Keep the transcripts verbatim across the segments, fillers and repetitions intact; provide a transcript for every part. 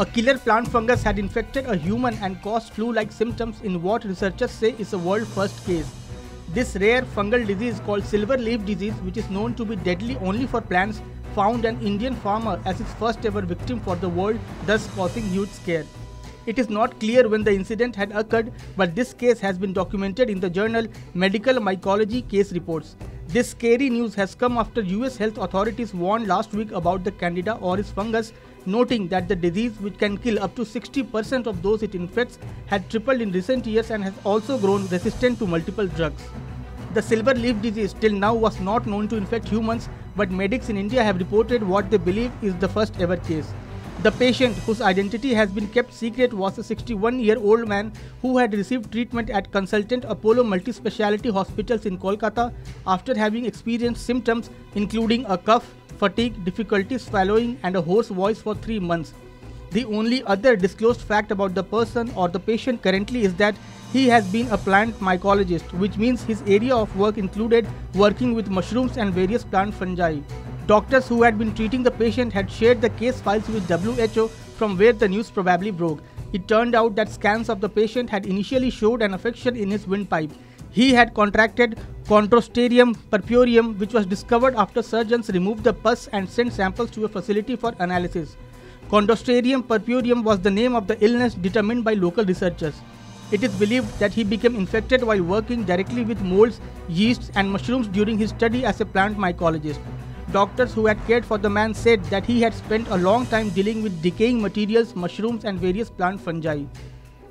A killer plant fungus had infected a human and caused flu-like symptoms in what researchers say is a world-first case. This rare fungal disease called silver leaf disease, which is known to be deadly only for plants, found an Indian farmer as its first ever victim for the world, thus causing huge scare. It is not clear when the incident had occurred, but this case has been documented in the journal Medical Mycology Case Reports. This scary news has come after U S health authorities warned last week about the Candida auris fungus, noting that the disease, which can kill up to sixty percent of those it infects, had tripled in recent years and has also grown resistant to multiple drugs. The silver leaf disease till now was not known to infect humans, but medics in India have reported what they believe is the first ever case. The patient, whose identity has been kept secret, was a sixty-one-year-old man who had received treatment at Consultant Apollo Multi-Speciality Hospitals in Kolkata after having experienced symptoms including a cough, fatigue, difficulty swallowing and a hoarse voice for three months. The only other disclosed fact about the person or the patient currently is that he has been a plant mycologist, which means his area of work included working with mushrooms and various plant fungi. Doctors who had been treating the patient had shared the case files with W H O, from where the news probably broke. It turned out that scans of the patient had initially showed an affection in his windpipe. He had contracted Chondrostereum purpureum, which was discovered after surgeons removed the pus and sent samples to a facility for analysis. Chondrostereum purpureum was the name of the illness determined by local researchers. It is believed that he became infected while working directly with molds, yeasts and mushrooms during his study as a plant mycologist. Doctors who had cared for the man said that he had spent a long time dealing with decaying materials, mushrooms and various plant fungi.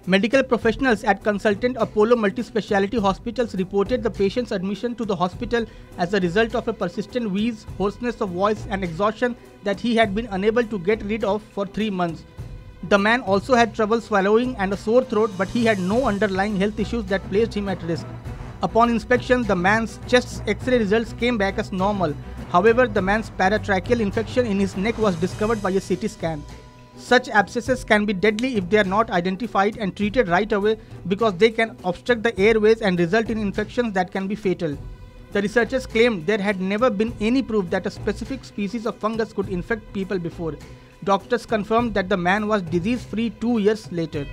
Medical professionals at Consultant Apollo Multispeciality Hospitals reported the patient's admission to the hospital as a result of a persistent wheeze, hoarseness of voice and exhaustion that he had been unable to get rid of for three months. The man also had trouble swallowing and a sore throat, but he had no underlying health issues that placed him at risk. Upon inspection, the man's chest X-ray results came back as normal. However, the man's paratracheal infection in his neck was discovered by a C T scan. Such abscesses can be deadly if they are not identified and treated right away, because they can obstruct the airways and result in infections that can be fatal. The researchers claimed there had never been any proof that a specific species of fungus could infect people before. Doctors confirmed that the man was disease-free two years later.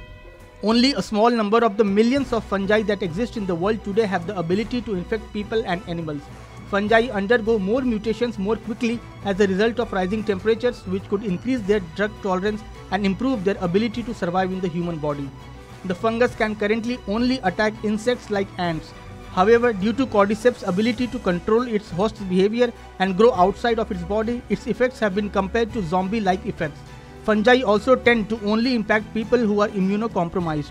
Only a small number of the millions of fungi that exist in the world today have the ability to infect people and animals. Fungi undergo more mutations more quickly as a result of rising temperatures, which could increase their drug tolerance and improve their ability to survive in the human body. The fungus can currently only attack insects like ants. However, due to Cordyceps' ability to control its host's behavior and grow outside of its body, its effects have been compared to zombie-like effects. Fungi also tend to only impact people who are immunocompromised.